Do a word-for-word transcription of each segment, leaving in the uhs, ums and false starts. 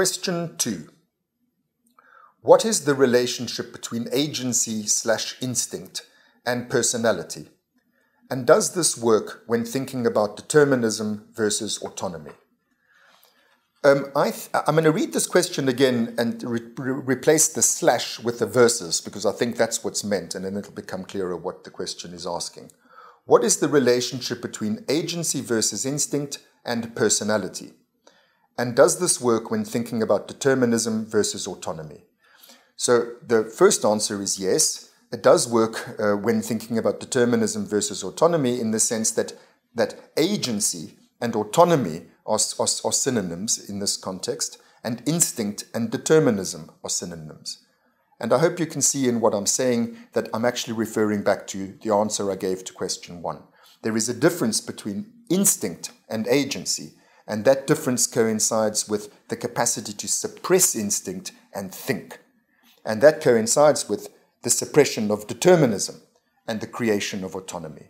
Question two. What is the relationship between agency slash instinct and personality? And does this work when thinking about determinism versus autonomy? Um, I th I'm going to read this question again and re re replace the slash with the versus, because I think that's what's meant, and then it'll become clearer what the question is asking. What is the relationship between agency versus instinct and personality? And does this work when thinking about determinism versus autonomy? So the first answer is yes. It does work uh, when thinking about determinism versus autonomy, in the sense that, that agency and autonomy Are, are, are synonyms in this context, and instinct and determinism are synonyms. And I hope you can see in what I'm saying that I'm actually referring back to the answer I gave to question one. There is a difference between instinct and agency, and that difference coincides with the capacity to suppress instinct and think. And that coincides with the suppression of determinism and the creation of autonomy.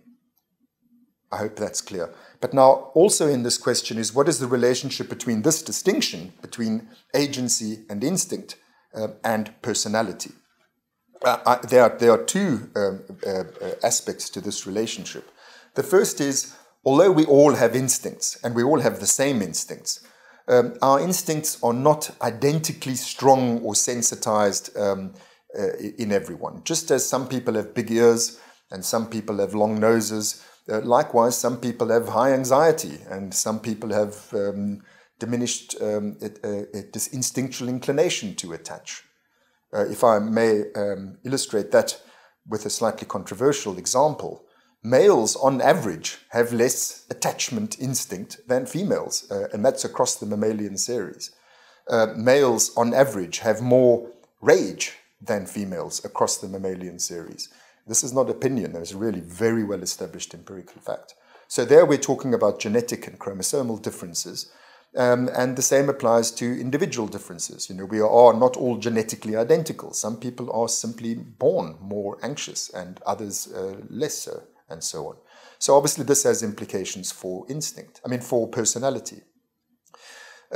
I hope that's clear. But now, also in this question is, what is the relationship between this distinction between agency and instinct uh, and personality? Uh, I, there, are, there are two um, uh, aspects to this relationship. The first is, although we all have instincts, and we all have the same instincts, um, our instincts are not identically strong or sensitized um, uh, in everyone. Just as some people have big ears and some people have long noses, Uh, likewise, some people have high anxiety, and some people have um, diminished um, it, uh, it, this instinctual inclination to attach. Uh, if I may um, illustrate that with a slightly controversial example, males on average have less attachment instinct than females, uh, and that's across the mammalian series. Uh, males on average have more rage than females across the mammalian series. This is not opinion. There is really very well-established empirical fact. So there we're talking about genetic and chromosomal differences, um, and the same applies to individual differences. You know, we are not all genetically identical. Some people are simply born more anxious and others uh, less so, and so on. So obviously this has implications for instinct, I mean for personality.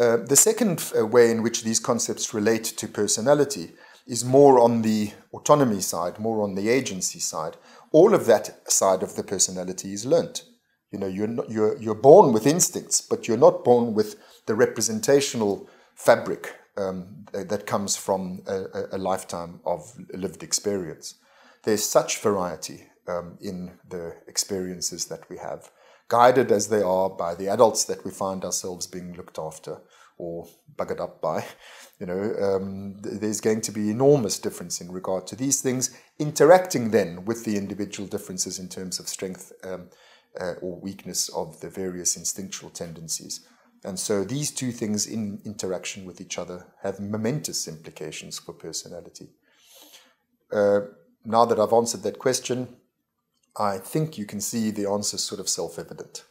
Uh, the second way in which these concepts relate to personality is more on the autonomy side, more on the agency side. All of that side of the personality is learnt. You know, you're, not, you're, you're born with instincts, but you're not born with the representational fabric um, that comes from a, a lifetime of lived experience. There's such variety um, in the experiences that we have, guided as they are by the adults that we find ourselves being looked after or buggered up by. You know, um, there's going to be enormous difference in regard to these things, interacting then with the individual differences in terms of strength um, uh, or weakness of the various instinctual tendencies. And so these two things in interaction with each other have momentous implications for personality. Uh, now that I've answered that question, I think you can see the answer sort of self-evident.